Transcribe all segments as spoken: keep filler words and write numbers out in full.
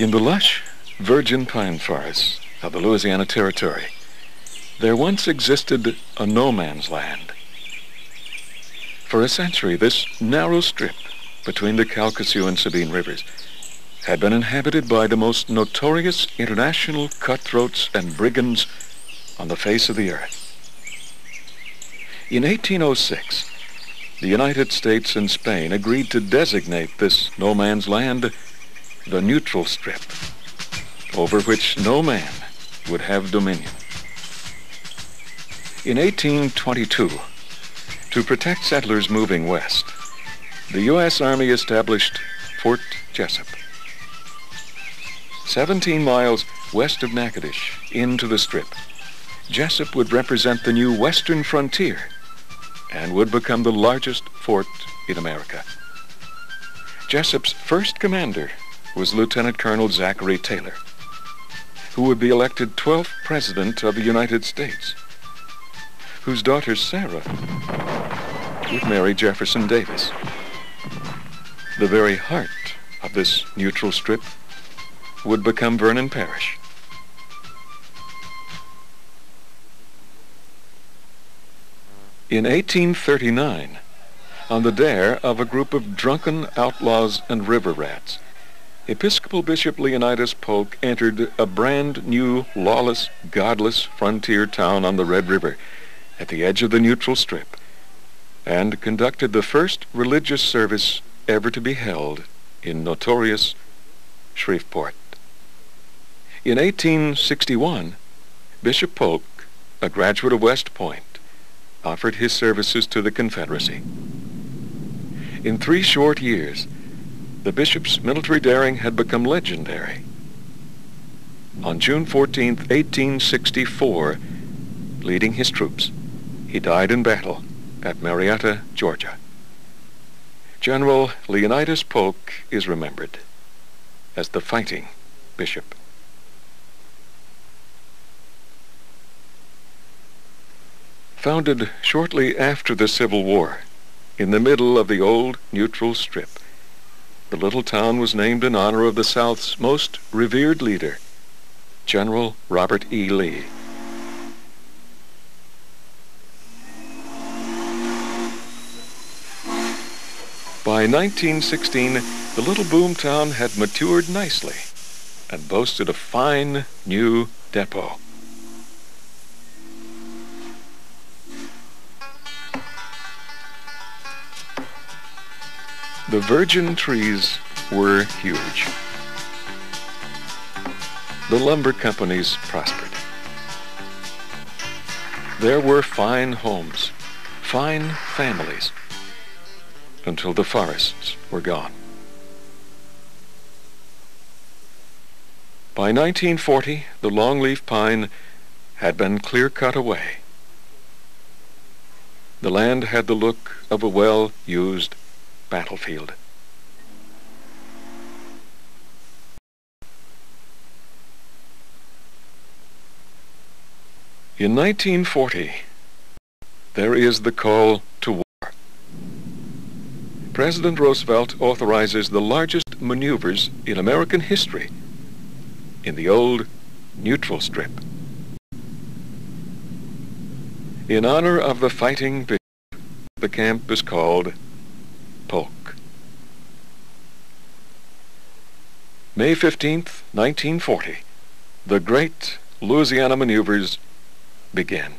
In the lush, virgin pine forests of the Louisiana Territory, there once existed a no man's land. For a century, this narrow strip between the Calcasieu and Sabine rivers had been inhabited by the most notorious international cutthroats and brigands on the face of the earth. In eighteen oh six, the United States and Spain agreed to designate this no man's land the Neutral Strip, over which no man would have dominion. In eighteen twenty-two, to protect settlers moving west, the U S Army established Fort Jessup, seventeen miles west of Natchitoches into the strip. Jessup would represent the new western frontier and would become the largest fort in America. Jessup's first commander was Lieutenant Colonel Zachary Taylor, who would be elected twelfth President of the United States, whose daughter Sarah would marry Jefferson Davis. The very heart of this neutral strip would become Vernon Parish. In eighteen thirty-nine, on the dare of a group of drunken outlaws and river rats, Episcopal Bishop Leonidas Polk entered a brand new, lawless, godless frontier town on the Red River at the edge of the Neutral Strip and conducted the first religious service ever to be held in notorious Shreveport. In eighteen sixty-one, Bishop Polk, a graduate of West Point, offered his services to the Confederacy. In three short years, the bishop's military daring had become legendary. On June fourteenth, eighteen sixty-four, leading his troops, he died in battle at Marietta, Georgia. General Leonidas Polk is remembered as the fighting bishop. Founded shortly after the Civil War, in the middle of the old Neutral Strip, the little town was named in honor of the South's most revered leader, General Robert E. Lee. By nineteen sixteen, the little boom town had matured nicely and boasted a fine new depot. The virgin trees were huge. The lumber companies prospered. There were fine homes, fine families, until the forests were gone. By nineteen forty, the longleaf pine had been clear-cut away. The land had the look of a well-used battlefield. In nineteen forty, there is the call to war. President Roosevelt authorizes the largest maneuvers in American history in the old Neutral Strip. In honor of the fighting bishop, the camp is called Polk. May fifteenth, nineteen forty, the Great Louisiana Maneuvers begin.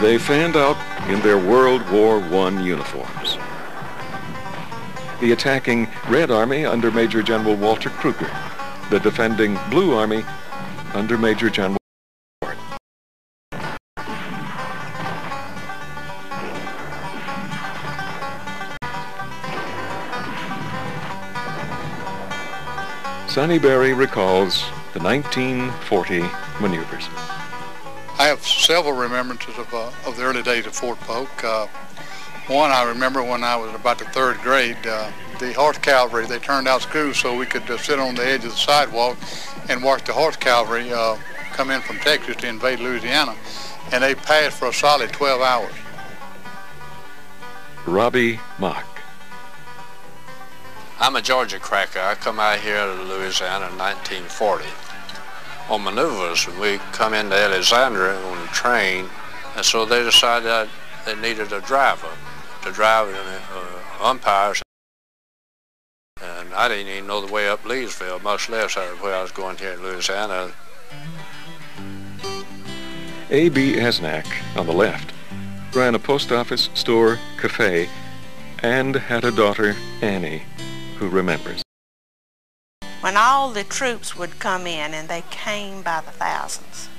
They fanned out in their World War One uniforms. The attacking Red Army under Major General Walter Krueger, the defending Blue Army under Major General Ward. Sonny Berry recalls the nineteen forty maneuvers. I have several remembrances of, uh, of the early days of Fort Polk. Uh, one I remember when I was about the third grade, uh, the horse cavalry, they turned out schools so we could uh, sit on the edge of the sidewalk and watch the horse cavalry uh, come in from Texas to invade Louisiana. And they passed for a solid twelve hours. Robbie Mach, I'm a Georgia cracker. I come out here to Louisiana in nineteen forty. On maneuvers, we come into Alexandria on a train, and so they decided that they needed a driver to drive in uh, umpires. And I didn't even know the way up Leesville, much less where I was going here in Louisiana. A B. Esnack, on the left, ran a post office, store, cafe, and had a daughter, Annie, who remembers. When all the troops would come in, and they came by the thousands,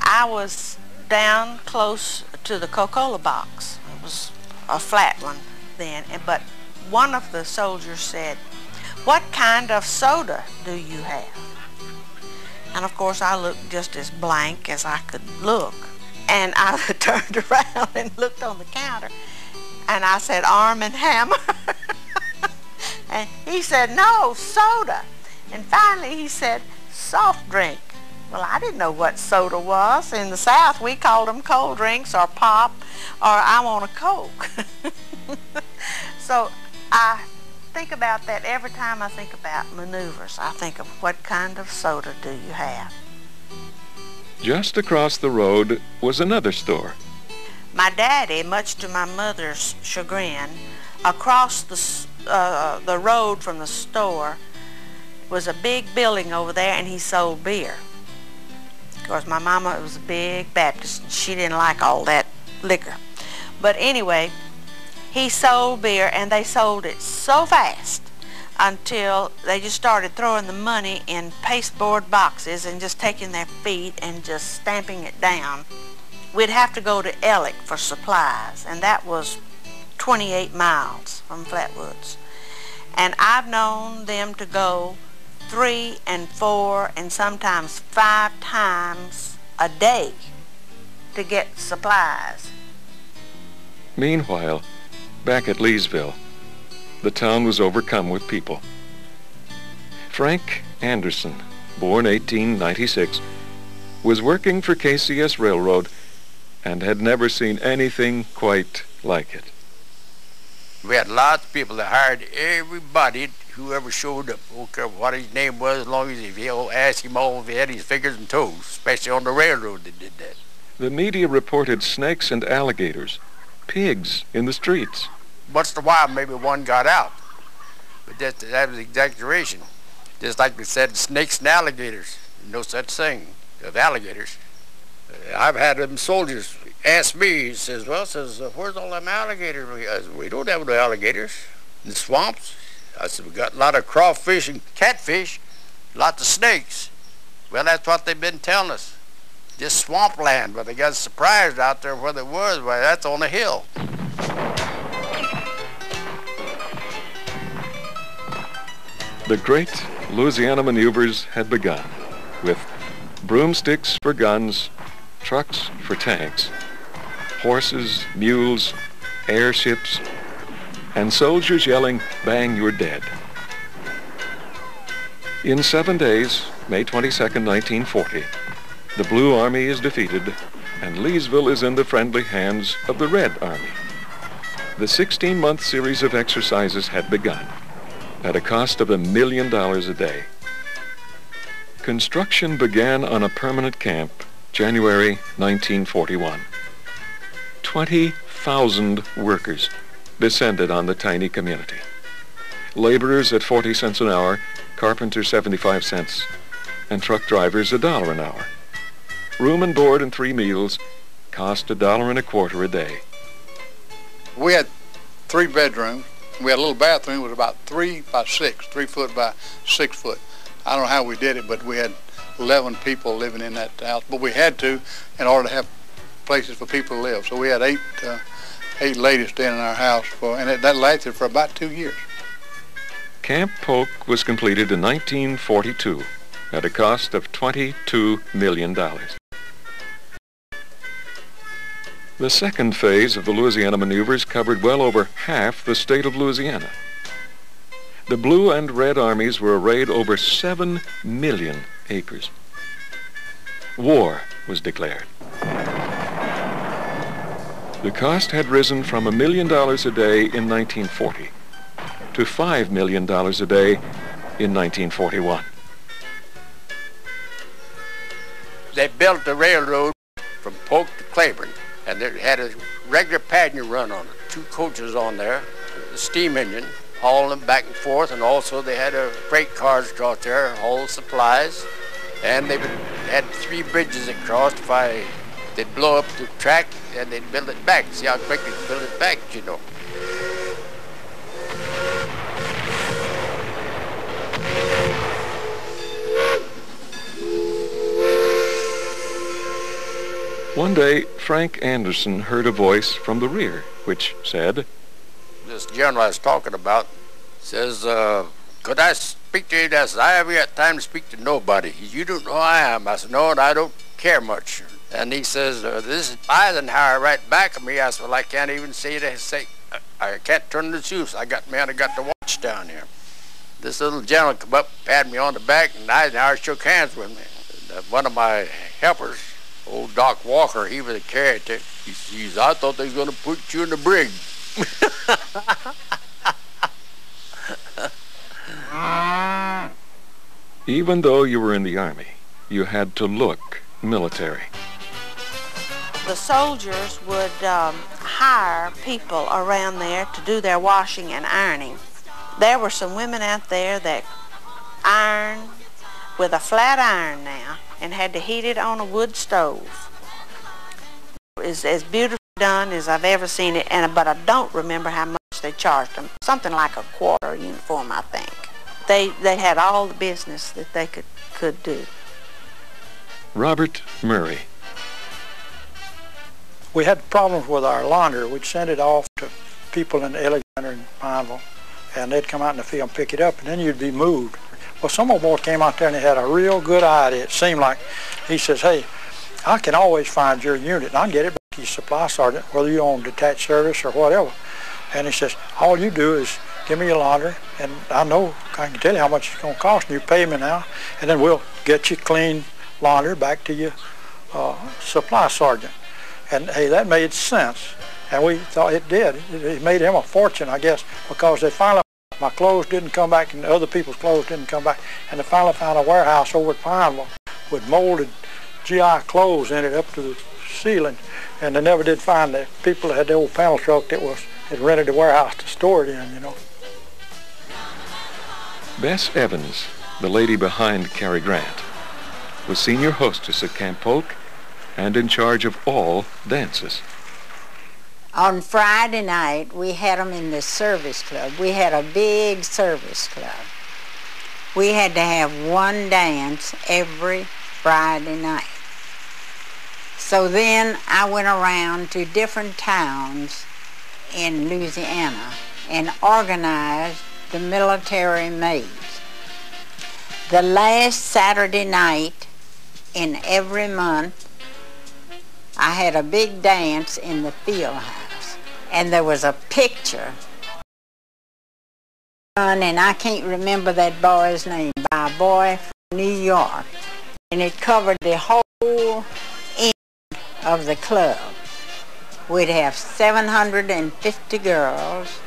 I was down close to the Coca-Cola box. It was a flat one then, but one of the soldiers said, "What kind of soda do you have?" And of course I looked just as blank as I could look. And I turned around and looked on the counter, and I said, "Arm and Hammer." And he said, "No, soda." And finally he said, "Soft drink." Well, I didn't know what soda was. In the South, we called them cold drinks or pop or I want a Coke. So I think about that every time I think about maneuvers. I think of what kind of soda do you have. Just across the road was another store. My daddy, much to my mother's chagrin, across the, uh, the road from the store was a big building over there, and he sold beer. Of course, my mama was a big Baptist, and she didn't like all that liquor. But anyway, he sold beer, and they sold it so fast until they just started throwing the money in pasteboard boxes and just taking their feet and just stamping it down. We'd have to go to Ellick for supplies, and that was twenty-eight miles from Flatwoods. And I've known them to go three and four and sometimes five times a day to get supplies. Meanwhile, back at Leesville, the town was overcome with people. Frank Anderson, born eighteen ninety-six, was working for K C S Railroad and had never seen anything quite like it. We had lots of people that hired everybody, whoever showed up, don't care what his name was, as long as if he asked him all if he had his fingers and toes, especially on the railroad they did that. The media reported snakes and alligators, pigs in the streets. Once in a while, maybe one got out. But that, that was exaggeration. Just like we said, snakes and alligators. No such thing of alligators. I've had them soldiers ask me, says, well, says, where's all them alligators? I said, we don't have no alligators. In the swamps, I said, we got a lot of crawfish and catfish, lots of snakes. Well, that's what they've been telling us. Just swampland, but they got surprised out there where they was. Well, that's on a hill. The great Louisiana maneuvers had begun, with broomsticks for guns, trucks for tanks, horses, mules, airships, and soldiers yelling, "Bang, you're dead." In seven days, May twenty-second, nineteen forty, the Blue Army is defeated, and Leesville is in the friendly hands of the Red Army. The sixteen-month series of exercises had begun, at a cost of a million dollars a day. Construction began on a permanent camp, January nineteen forty-one. twenty thousand workers descended on the tiny community. Laborers at forty cents an hour, carpenters seventy-five cents, and truck drivers a dollar an hour. Room and board and three meals cost a dollar and a quarter a day. We had three bedrooms. We had a little bathroom. It was about three by six, three foot by six foot. I don't know how we did it, but we had eleven people living in that house. But we had to in order to have places for people to live. So we had eight, uh, eight ladies staying in our house, for, and it, that lasted for about two years. Camp Polk was completed in nineteen forty-two at a cost of twenty-two million dollars. The second phase of the Louisiana maneuvers covered well over half the state of Louisiana. The Blue and Red Armies were arrayed over seven million acres. War was declared. The cost had risen from a million dollars a day in nineteen forty to five million dollars a day in nineteen forty-one. They built the railroad from Polk to Claiborne, and it had a regular passenger run on it. Two coaches on there, a steam engine, hauled them back and forth, and also they had a freight cars across there, haul supplies, and they had three bridges that crossed. If I, they'd blow up the track, and they'd build it back. See how quick they'd build it back, you know. One day, Frank Anderson heard a voice from the rear, which said, "This general I was talking about says, uh, could I speak to you?" I said, "I haven't got time to speak to nobody. You don't know who I am." I said, "No, and I don't care much." And he says, uh, "This is Eisenhower right back of me." I said, "Well, I can't even see to say, I can't turn the juice. I got me out, I got the watch down here." This little general come up, patted me on the back, and Eisenhower shook hands with me. One of my helpers, old Doc Walker, he was a character. He says, "I thought they was going to put you in the brig." Even though you were in the Army, you had to look military. The soldiers would um, hire people around there to do their washing and ironing. There were some women out there that ironed with a flat iron now, and had to heat it on a wood stove. It's as beautifully done as I've ever seen it, and but I don't remember how much they charged them. Something like a quarter uniform, I think. They, they had all the business that they could, could do. Robert Murray. We had problems with our laundry. We'd send it off to people in Alexandria and Pineville, and they'd come out in the field and pick it up, and then you'd be moved. Well, some old boy came out there and he had a real good idea. It seemed like, he says, "Hey, I can always find your unit, and I'll get it back to your supply sergeant, whether you're on detached service or whatever." And he says, "All you do is give me your laundry, and I know, I can tell you how much it's going to cost, and you pay me now, and then we'll get you clean laundry back to your uh, supply sergeant." And hey, that made sense, and we thought it did. It, it made him a fortune, I guess, because they finally, my clothes didn't come back, and other people's clothes didn't come back. And they finally found a warehouse over at Pineville with molded G I clothes in it up to the ceiling. And they never did find the people that had the old panel truck that was had rented the warehouse to store it in, you know. Bess Evans, the lady behind Cary Grant, was senior hostess at Camp Polk and in charge of all dances. On Friday night, we had them in the service club. We had a big service club. We had to have one dance every Friday night. So then I went around to different towns in Louisiana and organized the military maids. The last Saturday night in every month, I had a big dance in the field house. And there was a picture, and I can't remember that boy's name, by a boy from New York, and it covered the whole end of the club. We'd have seven hundred fifty girls,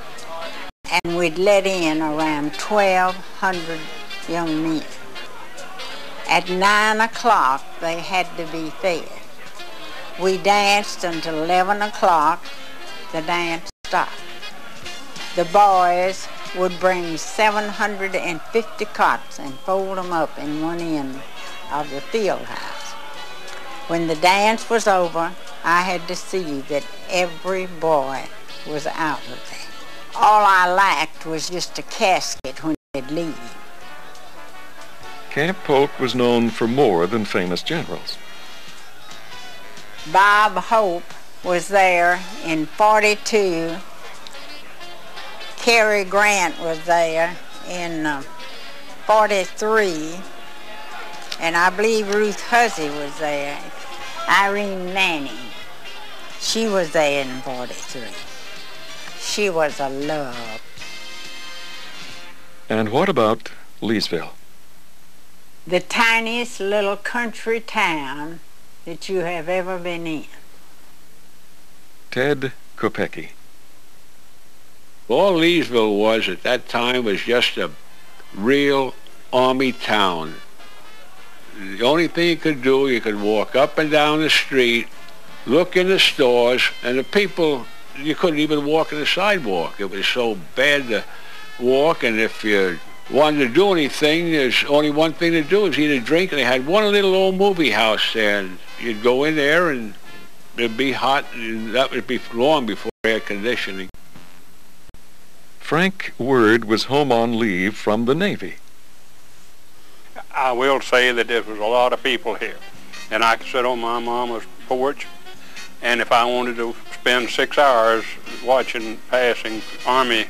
and we'd let in around twelve hundred young men. At nine o'clock, they had to be fed. We danced until eleven o'clock. The dance stopped. The boys would bring seven hundred fifty cots and fold them up in one end of the field house. When the dance was over, I had to see that every boy was out of it. All I lacked was just a casket when they'd leave. Camp Polk was known for more than famous generals. Bob Hope was there in forty-two. Cary Grant was there in uh, forty-three. And I believe Ruth Hussey was there. Irene Manning. She was there in forty-three. She was a love. And what about Leesville? The tiniest little country town that you have ever been in. Ted Kopecky. All Leesville was at that time was just a real army town. The only thing you could do, you could walk up and down the street, look in the stores, and the people, you couldn't even walk on the sidewalk. It was so bad to walk, and if you wanted to do anything, there's only one thing to do, is either drink, and they had one little old movie house there, and you'd go in there, and it'd be hot, and that would be long before air conditioning. Frank Word was home on leave from the Navy. I will say that there was a lot of people here, and I could sit on my mama's porch, and if I wanted to spend six hours watching passing Army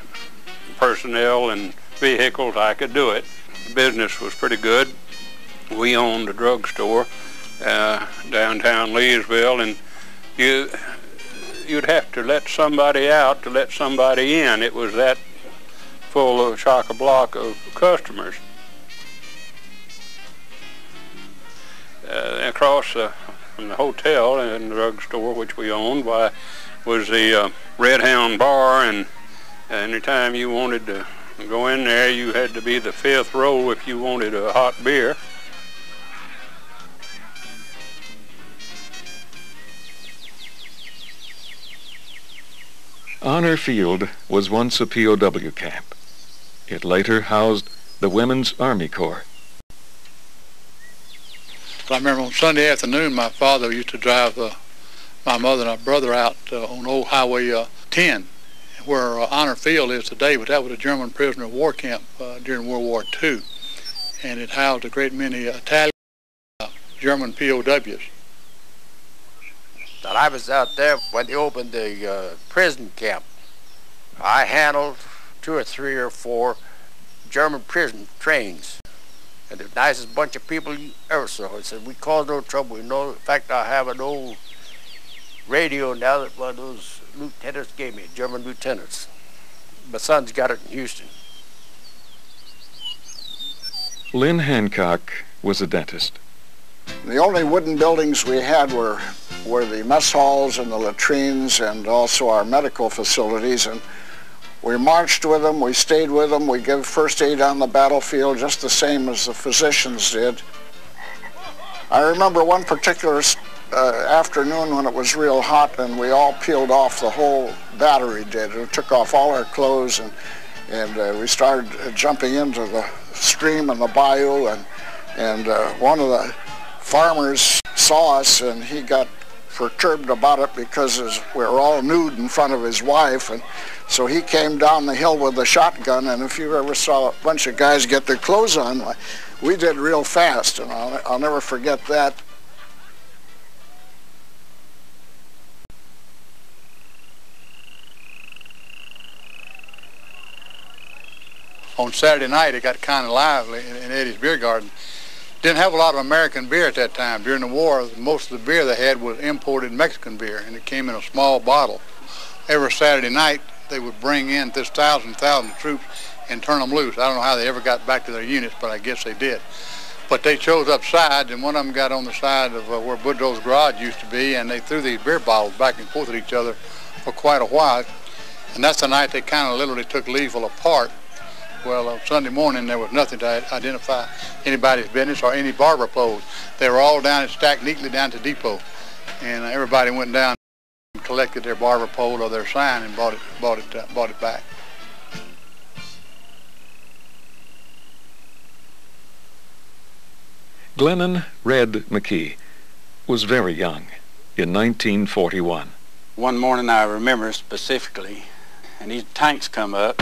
personnel and vehicles, I could do it. The business was pretty good. We owned a drugstore uh, downtown Leesville, and you, you'd have to let somebody out to let somebody in. It was that full of chock-a-block of customers. Uh, across uh, from the hotel and the drugstore, which we owned, why, was the uh, Red Hound Bar, and uh, anytime you wanted to go in there, you had to be the fifth row if you wanted a hot beer. Honor Field was once a P O W camp. It later housed the Women's Army Corps. I remember on Sunday afternoon, my father used to drive uh, my mother and our brother out uh, on old Highway uh, ten, where uh, Honor Field is today, but that was a German prisoner of war camp uh, during World War Two, and it housed a great many Italian uh, German P O Ws. I was out there when they opened the uh, prison camp. I handled two or three or four German prison trains. And the nicest bunch of people you ever saw. He said, we caused no trouble. You know, in fact, I have an old radio now that one of those lieutenants gave me, German lieutenants. My son's got it in Houston. Lynn Hancock was a dentist. The only wooden buildings we had were, were the mess halls and the latrines and also our medical facilities. And we marched with them, we stayed with them, we gave first aid on the battlefield just the same as the physicians did. I remember one particular uh, afternoon when it was real hot and we all peeled off, the whole battery did. We took off all our clothes and, and uh, we started uh, jumping into the stream and the bayou, and, and uh, one of the farmers saw us and he got perturbed about it because we were all nude in front of his wife, and so he came down the hill with a shotgun. And if you ever saw a bunch of guys get their clothes on, we did real fast, and I'll, I'll never forget that. On Saturday night it got kind of lively in Eddie's Beer Garden. Didn't have a lot of American beer at that time. During the war, most of the beer they had was imported Mexican beer, and it came in a small bottle. Every Saturday night, they would bring in this thousand, thousand troops and turn them loose. I don't know how they ever got back to their units, but I guess they did. But they chose up sides, and one of them got on the side of uh, where Boudreaux's garage used to be, and they threw these beer bottles back and forth at each other for quite a while. And that's the night they kind of literally took Leesville apart. Well, on Sunday morning, there was nothing to identify anybody's business or any barber poles. They were all down and stacked neatly down to the depot. And everybody went down and collected their barber pole or their sign and bought it, bought it, uh, bought it back. Glennon Red McKee was very young in nineteen forty-one. One morning I remember specifically, and these tanks come up,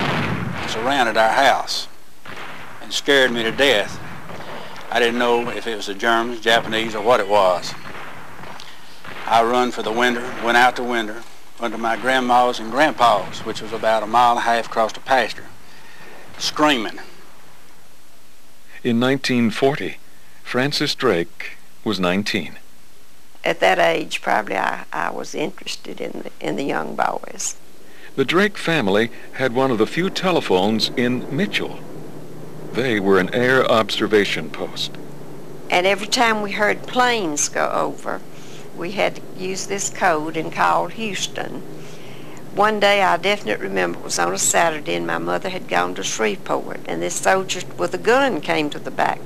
surrounded our house and scared me to death. I didn't know if it was the Germans, Japanese, or what it was. I run for the window, went out the window under my grandma's and grandpa's, which was about a mile and a half across the pasture, screaming. In nineteen forty, Francis Drake was nineteen. At that age, probably I, I was interested in the, in the young boys. The Drake family had one of the few telephones in Mitchell. They were an air observation post. And every time we heard planes go over, we had to use this code and call Houston. One day I definitely remember it was on a Saturday and my mother had gone to Shreveport, and this soldier with a gun came to the back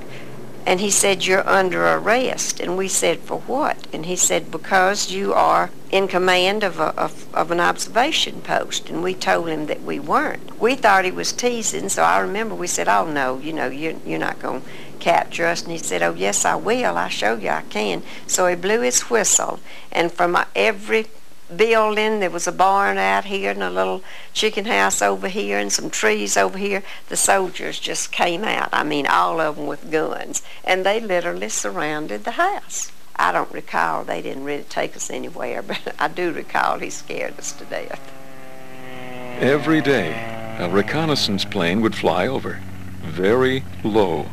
and he said, "You're under arrest." And we said, "For what?" And he said, "Because you are in command of, a, of, of an observation post." And we told him that we weren't. We thought he was teasing, so I remember we said, "Oh no, you know, you're, you're not going to capture us." And he said, "Oh yes I will, I'll show you I can." So he blew his whistle, and from every building, there was a barn out here and a little chicken house over here and some trees over here, the soldiers just came out. I mean, all of them with guns, and they literally surrounded the house. I don't recall, they didn't really take us anywhere, but I do recall he scared us to death. Every day, a reconnaissance plane would fly over, very low.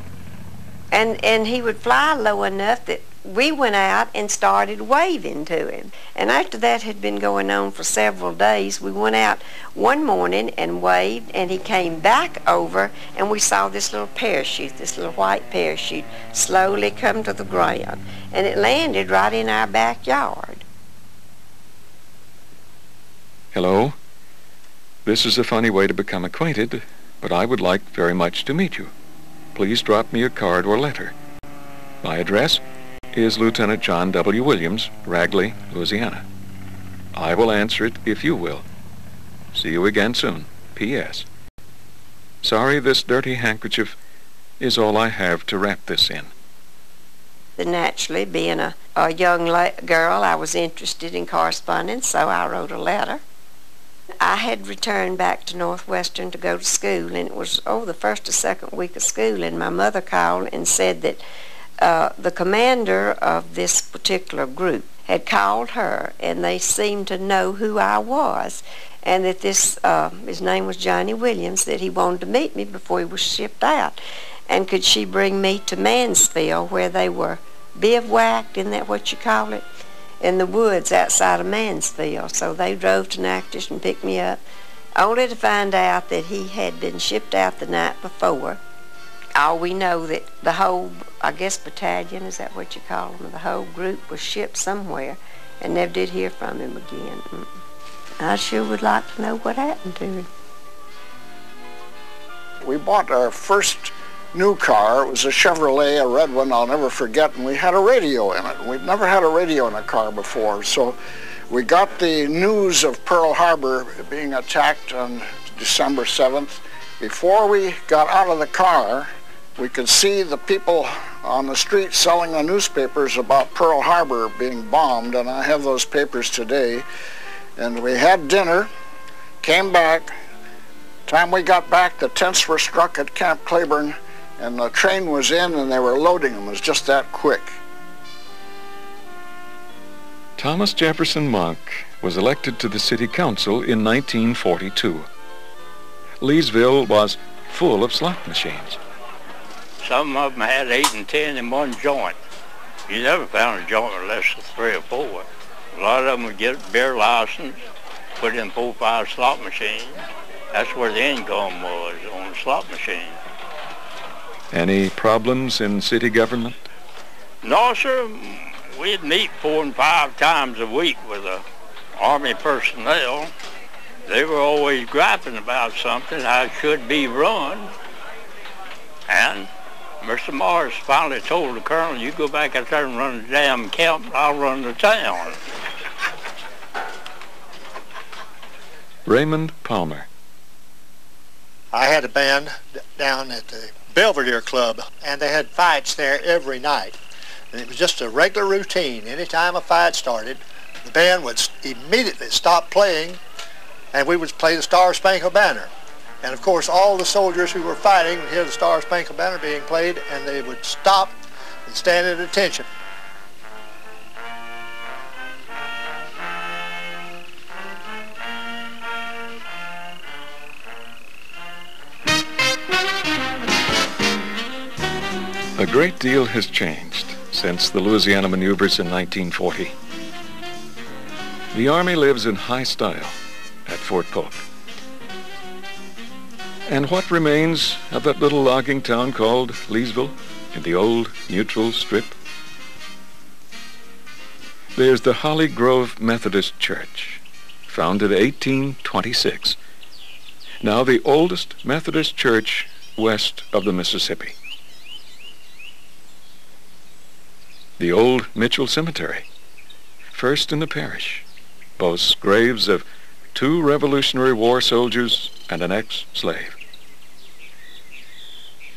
And, and he would fly low enough that we went out and started waving to him. And after that had been going on for several days, we went out one morning and waved, and he came back over, and we saw this little parachute, this little white parachute, slowly come to the ground. And it landed right in our backyard. Hello. This is a funny way to become acquainted, but I would like very much to meet you. Please drop me a card or letter. My address is Lieutenant John W. Williams, Ragley, Louisiana. I will answer it if you will. See you again soon. P S Sorry, this dirty handkerchief is all I have to wrap this in. Naturally, being a, a young la girl, I was interested in correspondence, so I wrote a letter. I had returned back to Northwestern to go to school, and it was, oh, the first or second week of school, and my mother called and said that Uh, the commander of this particular group had called her, and they seemed to know who I was, and that this, uh, his name was Johnny Williams, that he wanted to meet me before he was shipped out, and could she bring me to Mansfield, where they were bivouacked, isn't that what you call it, in the woods outside of Mansfield. So they drove to Natchitoches and picked me up, only to find out that he had been shipped out the night before. All we know that the whole, I guess, battalion, is that what you call them, the whole group was shipped somewhere, and never did hear from him again. I sure would like to know what happened to him. We bought our first new car. It was a Chevrolet, a red one I'll never forget, and we had a radio in it. We'd never had a radio in a car before, so we got the news of Pearl Harbor being attacked on December seventh. Before we got out of the car, we could see the people on the street selling the newspapers about Pearl Harbor being bombed, and I have those papers today. And we had dinner, came back. Time we got back, the tents were struck at Camp Claiborne, and the train was in, and they were loading them. It was just that quick. Thomas Jefferson Mach was elected to the city council in nineteen forty-two. Leesville was full of slot machines. Some of them had eight and ten in one joint. You never found a joint with less than three or four. A lot of them would get a beer license, put in four or five slot machines. That's where the income was, on the slot machine. Any problems in city government? No, sir. We'd meet four and five times a week with the Army personnel. They were always griping about something, how it should be run. And Mister Morris finally told the colonel, "You go back out there and run the damn camp, and I'll run the town." Raymond Palmer. I had a band down at the Belvedere Club, and they had fights there every night. And it was just a regular routine. Anytime a fight started, the band would immediately stop playing, and we would play the Star Spangled Banner. And of course, all the soldiers who were fighting would hear the Star Spangled Banner being played, and they would stop and stand at attention. A great deal has changed since the Louisiana maneuvers in nineteen forty. The Army lives in high style at Fort Polk. And what remains of that little logging town called Leesville in the old Neutral Strip? There's the Holly Grove Methodist Church, founded eighteen twenty-six, now the oldest Methodist church west of the Mississippi. The old Mitchell Cemetery, first in the parish, boasts graves of two Revolutionary War soldiers and an ex-slave.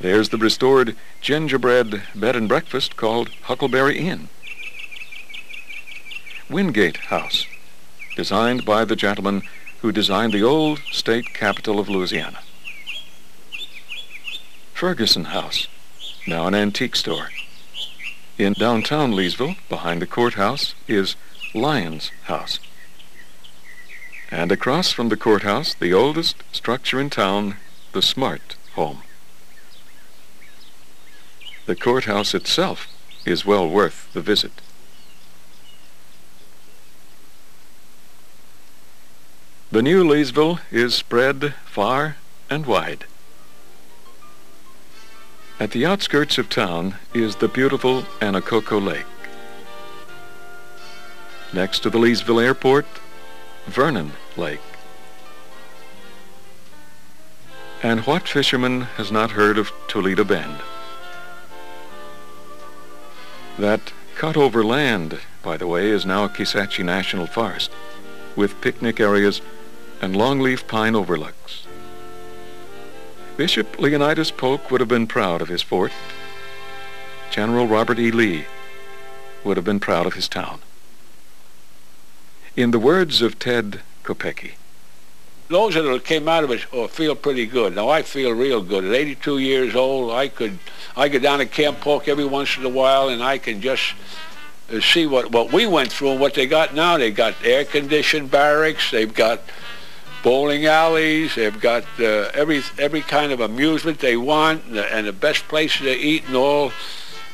There's the restored gingerbread bed and breakfast called Huckleberry Inn. Wingate House, designed by the gentleman who designed the old state capital of Louisiana. Ferguson House, now an antique store. In downtown Leesville, behind the courthouse, is Lyons House. And across from the courthouse, the oldest structure in town, the Smart Home. The courthouse itself is well worth the visit. The new Leesville is spread far and wide. At the outskirts of town is the beautiful Anacoco Lake. Next to the Leesville Airport, Vernon Lake. And what fisherman has not heard of Toledo Bend? That cut-over land, by the way, is now Kisatchie National Forest, with picnic areas and longleaf pine overlooks. Bishop Leonidas Polk would have been proud of his fort. General Robert E. Lee would have been proud of his town. In the words of Ted Kopecky, those that came out of it oh, feel pretty good. Now I feel real good. At eighty-two years old, I could I go down to Camp Polk every once in a while, and I can just see what, what we went through and what they got now. They've got air-conditioned barracks. They've got bowling alleys, they've got uh, every every kind of amusement they want, and the, and the best places to eat and all,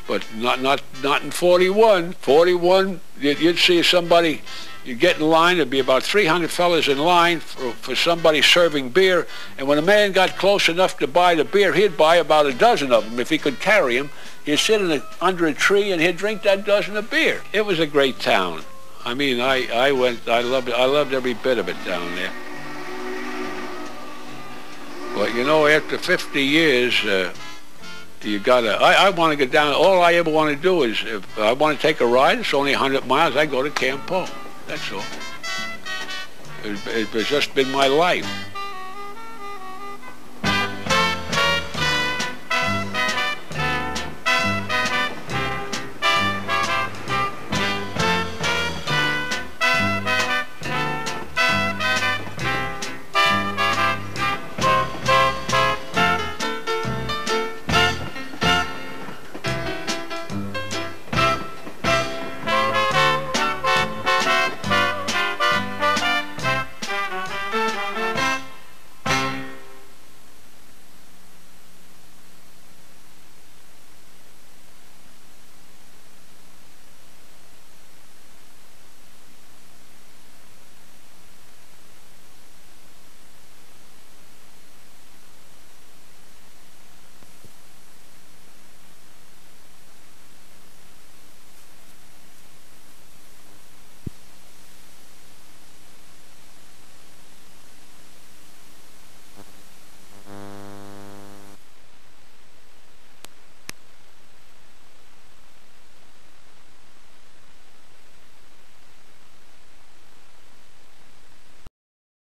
but not not not in forty-one. forty-one, you'd, you'd see somebody, you get in line, there'd be about three hundred fellas in line for, for somebody serving beer, and when a man got close enough to buy the beer, he'd buy about a dozen of them if he could carry them. He'd sit in a, under a tree and he'd drink that dozen of beer. It was a great town. I mean, I, I went, I loved, I loved every bit of it down there. But you know, after fifty years, uh, you gotta, I, I want to get down, all I ever want to do is, if I want to take a ride, it's only one hundred miles, I go to Camp Polk, that's all. It, it's just been my life.